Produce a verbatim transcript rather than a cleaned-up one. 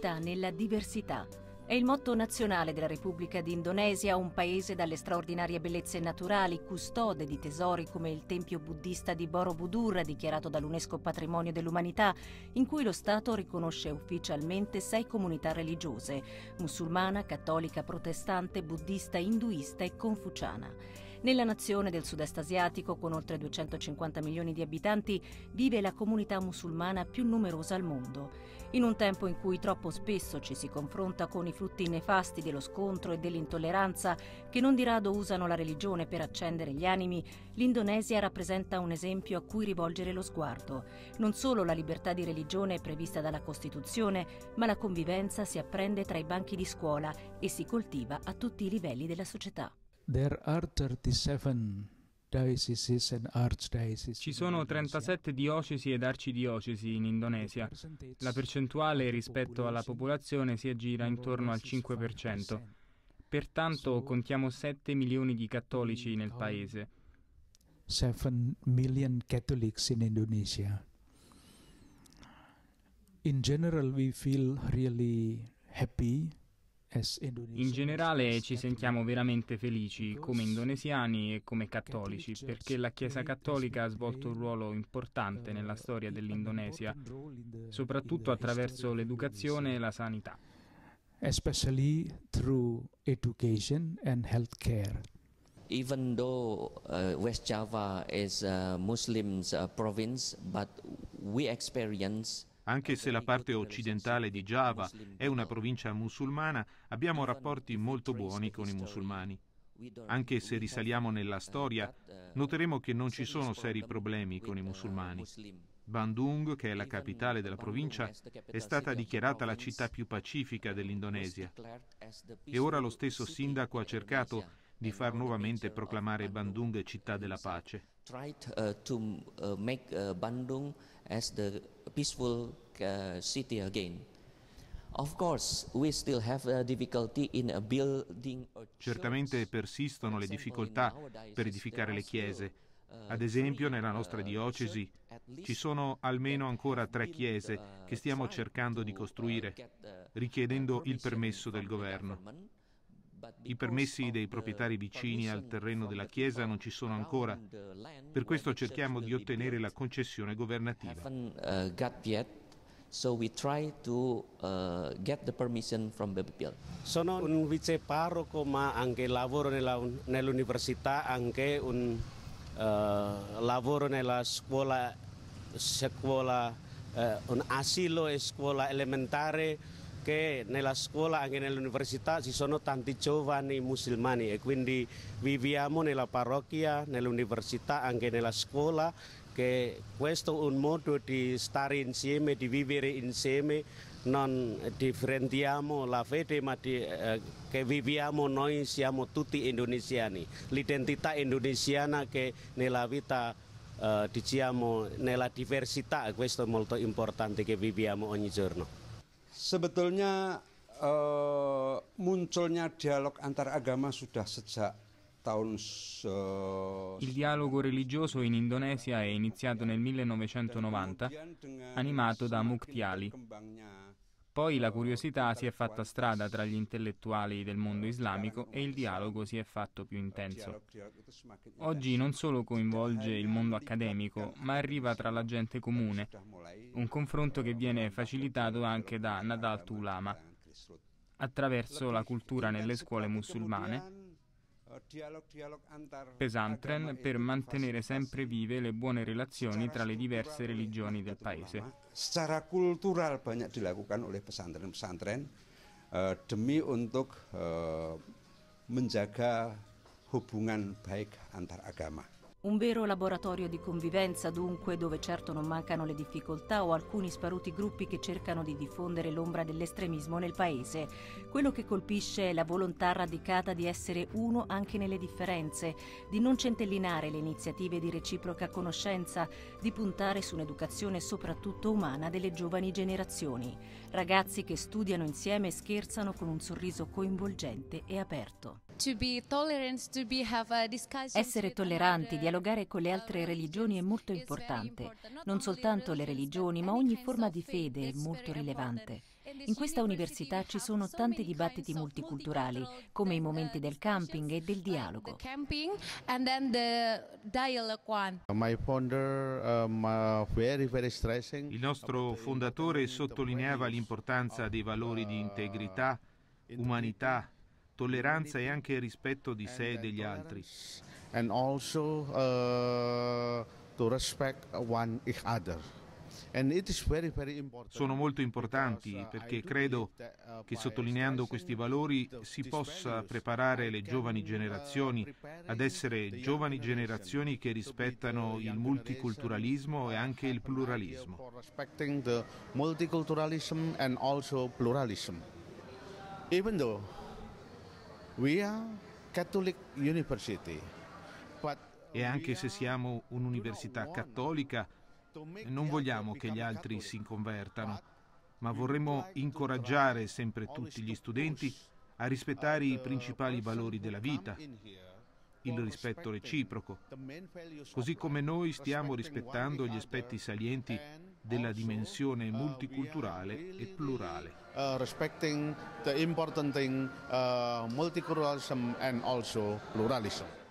L'unità nella diversità. È il motto nazionale della Repubblica d'Indonesia, un paese dalle straordinarie bellezze naturali, custode di tesori come il tempio buddista di Borobudur, dichiarato dall'UNESCO Patrimonio dell'Umanità, in cui lo Stato riconosce ufficialmente sei comunità religiose, musulmana, cattolica, protestante, buddista, induista e confuciana. Nella nazione del sud-est asiatico, con oltre duecentocinquanta milioni di abitanti, vive la comunità musulmana più numerosa al mondo. In un tempo in cui troppo spesso ci si confronta con i frutti nefasti dello scontro e dell'intolleranza che non di rado usano la religione per accendere gli animi, l'Indonesia rappresenta un esempio a cui rivolgere lo sguardo. Non solo la libertà di religione è prevista dalla Costituzione, ma la convivenza si apprende tra i banchi di scuola e si coltiva a tutti i livelli della società. There are thirty-seven. Ci sono trentasette diocesi ed arcidiocesi in Indonesia. La percentuale rispetto alla popolazione si aggira intorno al cinque per cento. Pertanto contiamo sette milioni di cattolici nel paese. seven million Catholics in Indonesia. In general we feel really happy. In generale ci sentiamo veramente felici come indonesiani e come cattolici, perché la Chiesa cattolica ha svolto un ruolo importante nella storia dell'Indonesia, soprattutto attraverso l'educazione e la sanità. Especially through education and healthcare. Even though uh, West Java is a Muslim uh, province, but we experience. Anche se la parte occidentale di Java è una provincia musulmana, abbiamo rapporti molto buoni con i musulmani. Anche se risaliamo nella storia, noteremo che non ci sono seri problemi con i musulmani. Bandung, che è la capitale della provincia, è stata dichiarata la città più pacifica dell'Indonesia. E ora lo stesso sindaco ha cercato di far nuovamente proclamare Bandung città della pace. Tried uh, to uh, make uh, Bandung as the peaceful uh, city again. Of course, we still have uh, difficulty in a building. Certamente persistono le difficoltà per edificare le chiese. Ad esempio, nella nostra diocesi ci sono almeno ancora tre chiese che stiamo cercando di costruire, richiedendo il permesso del governo. I permessi dei proprietari vicini al terreno della chiesa non ci sono ancora, per questo cerchiamo di ottenere la concessione governativa. Sono un vice parroco, ma anche lavoro nell'università, anche un lavoro nella scuola, scuola, un asilo e scuola elementare. Che nella scuola, anche nell'università, ci sono tanti giovani musulmani e quindi viviamo nella parrocchia, nell'università, anche nella scuola, che questo è un modo di stare insieme, di vivere insieme, non differentiamo la fede, ma di, eh, che viviamo noi siamo tutti indonesiani, l'identità indonesiana che nella vita, eh, diciamo, nella diversità, questo è molto importante che viviamo ogni giorno. Sebetulnya uh, munculnya dialog antar agama sudah sejak tahun uh, Il dialogo religioso in Indonesia è iniziato nel millenovecentonovanta, animato da Muktiali. Poi la curiosità si è fatta strada tra gli intellettuali del mondo islamico e il dialogo si è fatto più intenso. Oggi non solo coinvolge il mondo accademico, ma arriva tra la gente comune, un confronto che viene facilitato anche da Nadal Tulama, attraverso la cultura nelle scuole musulmane, Pesantren, per mantenere sempre vive le buone relazioni tra le diverse religioni del paese. Secara kultural banyak dilakukan oleh pesantren-pesantren demi untuk menjaga hubungan baik antar agama. Un vero laboratorio di convivenza, dunque, dove certo non mancano le difficoltà o alcuni sparuti gruppi che cercano di diffondere l'ombra dell'estremismo nel paese. Quello che colpisce è la volontà radicata di essere uno anche nelle differenze, di non centellinare le iniziative di reciproca conoscenza, di puntare su un'educazione soprattutto umana delle giovani generazioni. Ragazzi che studiano insieme e scherzano con un sorriso coinvolgente e aperto. To be tolerant, to be have a discussion. Essere tolleranti, dialogare con le altre religioni è molto importante. Non soltanto le religioni, ma ogni forma di fede è molto rilevante. In questa università ci sono tanti dibattiti multiculturali, come i momenti del camping e del dialogo. Il nostro fondatore sottolineava l'importanza dei valori di integrità, umanità, tolleranza e anche rispetto di sé e degli altri. Sono molto importanti perché credo che sottolineando questi valori si possa preparare le giovani generazioni ad essere giovani generazioni che rispettano il multiculturalismo e anche il pluralismo. Even though we are Catholic university, but e anche se siamo un'università cattolica, non vogliamo che gli altri si convertano, ma vorremmo incoraggiare sempre tutti gli studenti a rispettare i principali valori della vita, il rispetto reciproco, così come noi stiamo rispettando gli aspetti salienti della dimensione multiculturale e plurale. Respecting the important thing, multiculturalism and also pluralism.